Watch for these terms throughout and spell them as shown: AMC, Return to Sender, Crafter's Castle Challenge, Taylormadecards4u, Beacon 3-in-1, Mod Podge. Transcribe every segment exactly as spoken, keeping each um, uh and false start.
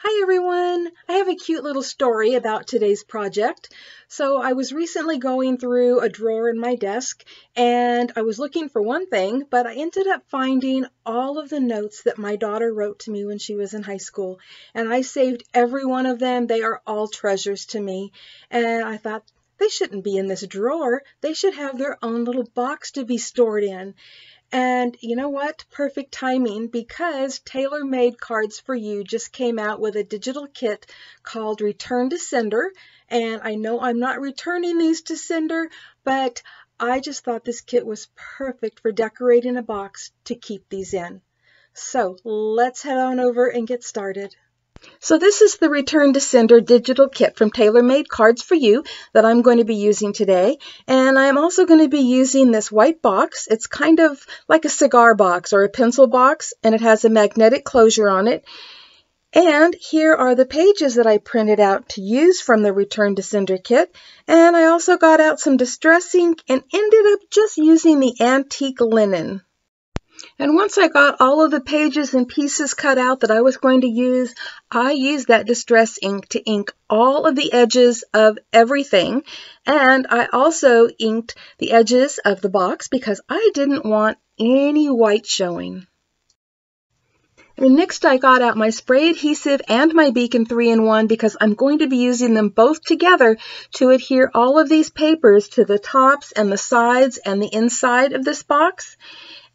Hi everyone! I have a cute little story about today's project. So I was recently going through a drawer in my desk and I was looking for one thing, but I ended up finding all of the notes that my daughter wrote to me when she was in high school, and I saved every one of them. They are all treasures to me, and I thought they shouldn't be in this drawer. They should have their own little box to be stored in. And you know what? Perfect timing, because Taylormade cards for you just came out with a digital kit called Return to Sender. And I know I'm not returning these to Sender, but I just thought this kit was perfect for decorating a box to keep these in. So let's head on over and get started. So this is the Return to Sender digital kit from Taylormade cards for you that I'm going to be using today. And I'm also going to be using this white box. It's kind of like a cigar box or a pencil box, and it has a magnetic closure on it. And here are the pages that I printed out to use from the Return to Sender kit. And I also got out some distress ink and ended up just using the antique linen. And once I got all of the pages and pieces cut out that I was going to use, I used that distress ink to ink all of the edges of everything. And I also inked the edges of the box because I didn't want any white showing. And next I got out my spray adhesive and my Beacon three in one, because I'm going to be using them both together to adhere all of these papers to the tops and the sides and the inside of this box.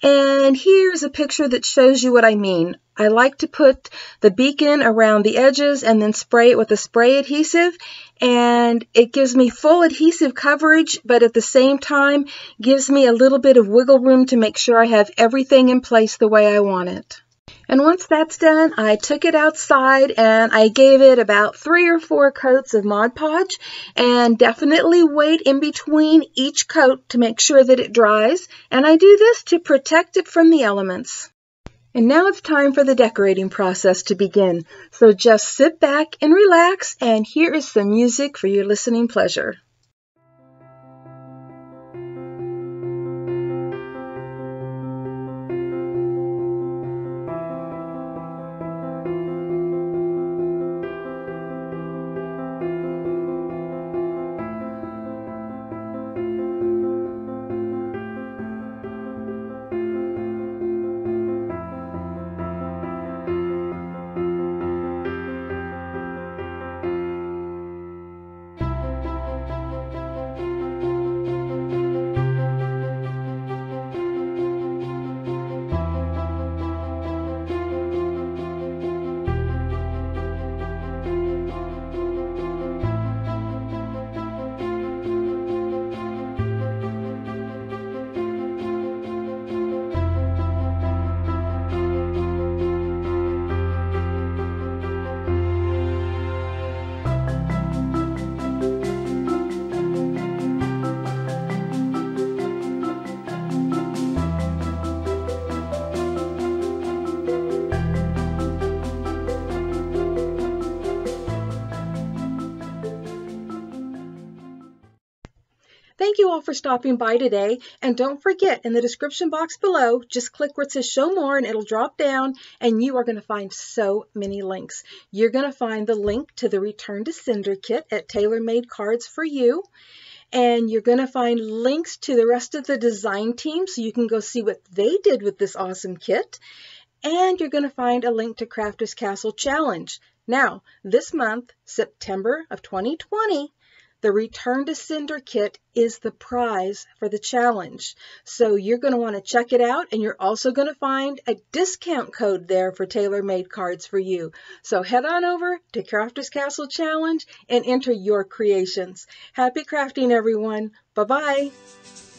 And here's a picture that shows you what I mean. I like to put the beacon around the edges and then spray it with a spray adhesive, and it gives me full adhesive coverage, but at the same time gives me a little bit of wiggle room to make sure I have everything in place the way I want it. And once that's done, I took it outside and I gave it about three or four coats of Mod Podge, and definitely wait in between each coat to make sure that it dries. And I do this to protect it from the elements. And now it's time for the decorating process to begin. So just sit back and relax, and here is some music for your listening pleasure. Thank you all for stopping by today, and don't forget, in the description box below, just click where it says show more and it'll drop down, and you are going to find so many links. You're going to find the link to the Return to Sender kit at Taylormade cards for you, and you're going to find links to the rest of the design team so you can go see what they did with this awesome kit, and you're going to find a link to Crafter's Castle Challenge. Now, this month, September of twenty twenty, the Return to Sender kit is the prize for the challenge. So you're going to want to check it out, and you're also going to find a discount code there for Taylormade Cards for You. So head on over to Crafter's Castle Challenge and enter your creations. Happy crafting, everyone. Bye-bye.